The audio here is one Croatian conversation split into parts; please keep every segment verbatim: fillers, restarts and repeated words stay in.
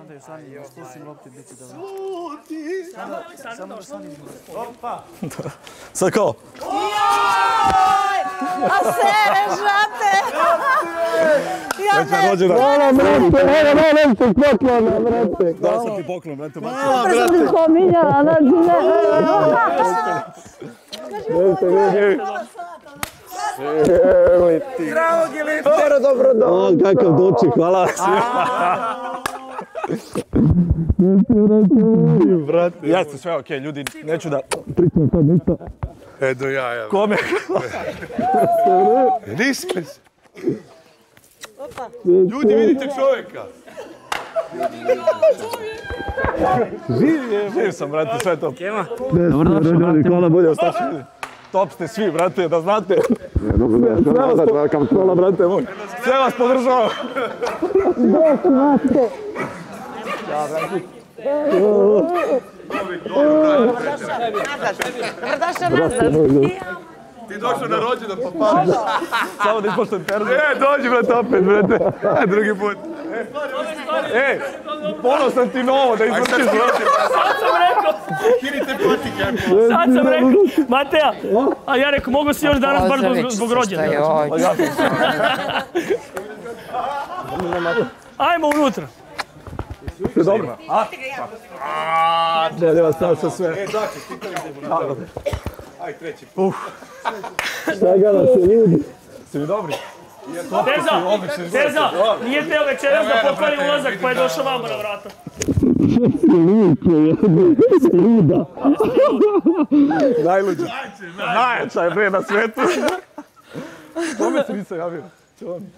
Onda još sami još pustim lopti, bit će dobro. Samo još sami izgleda. Opa! Sad kao? Joj! A sere, žate! Ja te... Hvala, brate! Hvala, brate! Poklona, brate! Da, sad ti poklon, brate! Hvala, brate! Super sam pominjala, znači ne! Jeste, vidi! Zdravo, Gilipe! Dobro, dobro, dobro! O, kakav doček, hvala svima! Jasno, sve okej, ljudi, neću da... Pričam sad ništa. E, do jaja. Kome? Niskaj se! Ljudi, vidite čoveka! Živ sam, brate, sve top. Dobro, dobro, ljudi, hvala, bolje ostašili. Top ste svi, brate, da znate. Hvala, brate, moj. Sve vas podržavam. Gdje su maske? Ja, brate. Vrdaša nazad. Ti došao na rođendan pa pališ. Samo da ispoštujem terzu. E, dođi, brate, opet, brate. Drugi put. E, ponosan ti novo da izvršiš, brate. Sad sam rekao. Ukinite patike. Sad sam rekao. Mateja, a ja rekao, mogu si još danas bar zbog rođendan. Ajmo unutra. Sve dobro. Ne, nema stav sa sve. E, dakle, pitanje se dobro. Aj, treći put. Šta gada se ljudi? Ste mi dobri? Teza, Teza, nije teo večeras da pokvari ulazak pa je došao vama na vrata. Se luda. Najluđa. Najjača je bre na svetu. Kome se nisam javio? Čuvam.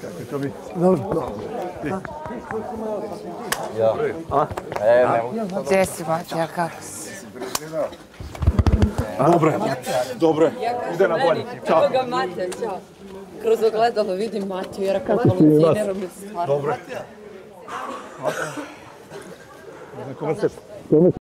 Kako će to biti? Dobro. Gdje si, Mateja, kako si? Dobre, dobre. Ide na bolje. Ćao. Evo ga Mateja, ćao. Kroz ogledalo vidim Mateju, jer ako volutinerom je stvarno. Dobre. Mateja. Ne znam kome se...